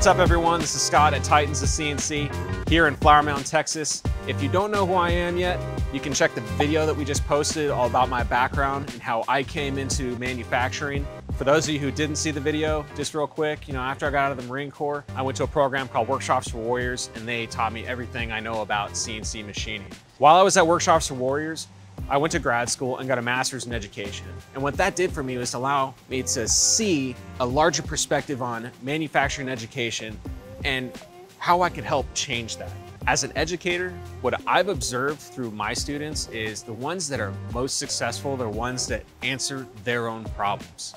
What's up, everyone? This is Scott at Titans of CNC here in Flower Mound, Texas. If you don't know who I am yet, you can check the video that we just posted all about my background and how I came into manufacturing. For those of you who didn't see the video, just real quick, after I got out of the Marine Corps, I went to a program called Workshops for Warriors, and they taught me everything I know about CNC machining. While I was at Workshops for Warriors, I went to grad school and got a master's in education. And what that did for me was allow me to see a larger perspective on manufacturing education and how I could help change that. As an educator, what I've observed through my students is the ones that are most successful, they're ones that answer their own problems.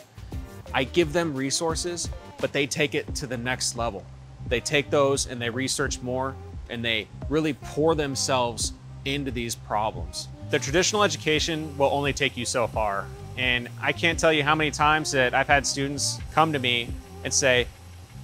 I give them resources, but they take it to the next level. They take those and they research more, and they really pour themselves into these problems. The traditional education will only take you so far. And I can't tell you how many times that I've had students come to me and say,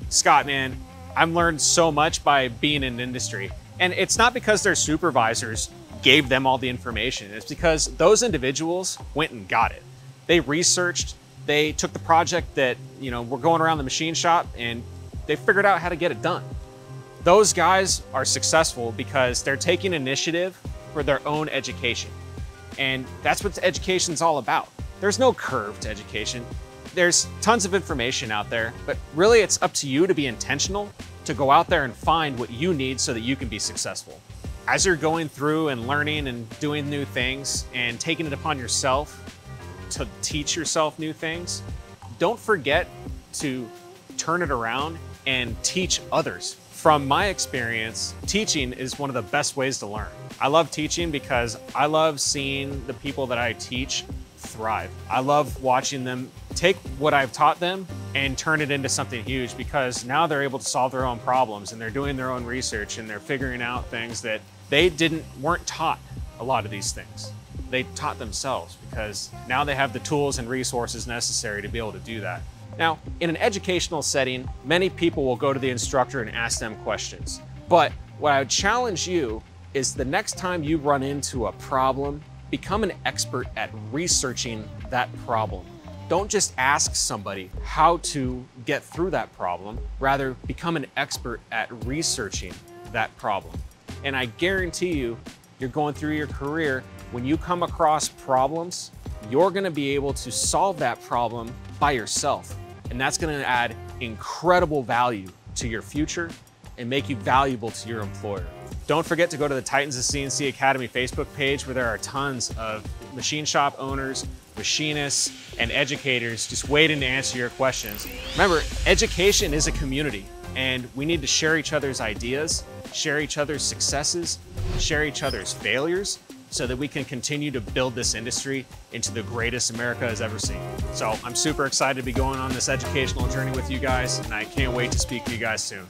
"Scott, man, I've learned so much by being in industry." And it's not because their supervisors gave them all the information. It's because those individuals went and got it. They researched, they took the project that, we're going around the machine shop, and they figured out how to get it done. Those guys are successful because they're taking initiative for their own education. And that's what education's all about. There's no curve to education. There's tons of information out there, but really it's up to you to be intentional, to go out there and find what you need so that you can be successful. As you're going through and learning and doing new things and taking it upon yourself to teach yourself new things, don't forget to turn it around and teach others. From my experience, teaching is one of the best ways to learn. I love teaching because I love seeing the people that I teach thrive. I love watching them take what I've taught them and turn it into something huge, because now they're able to solve their own problems, and they're doing their own research, and they're figuring out things that they weren't taught. A lot of these things they taught themselves, because now they have the tools and resources necessary to be able to do that. Now, in an educational setting, many people will go to the instructor and ask them questions. But what I would challenge you is, the next time you run into a problem, become an expert at researching that problem. Don't just ask somebody how to get through that problem, rather become an expert at researching that problem. And I guarantee you, you're going through your career, when you come across problems, you're gonna be able to solve that problem by yourself. And that's gonna add incredible value to your future and make you valuable to your employer. Don't forget to go to the Titans of CNC Academy Facebook page, where there are tons of machine shop owners, machinists, and educators just waiting to answer your questions. Remember, education is a community, and we need to share each other's ideas, share each other's successes, share each other's failures, so that we can continue to build this industry into the greatest America has ever seen. So I'm super excited to be going on this educational journey with you guys, and I can't wait to speak to you guys soon.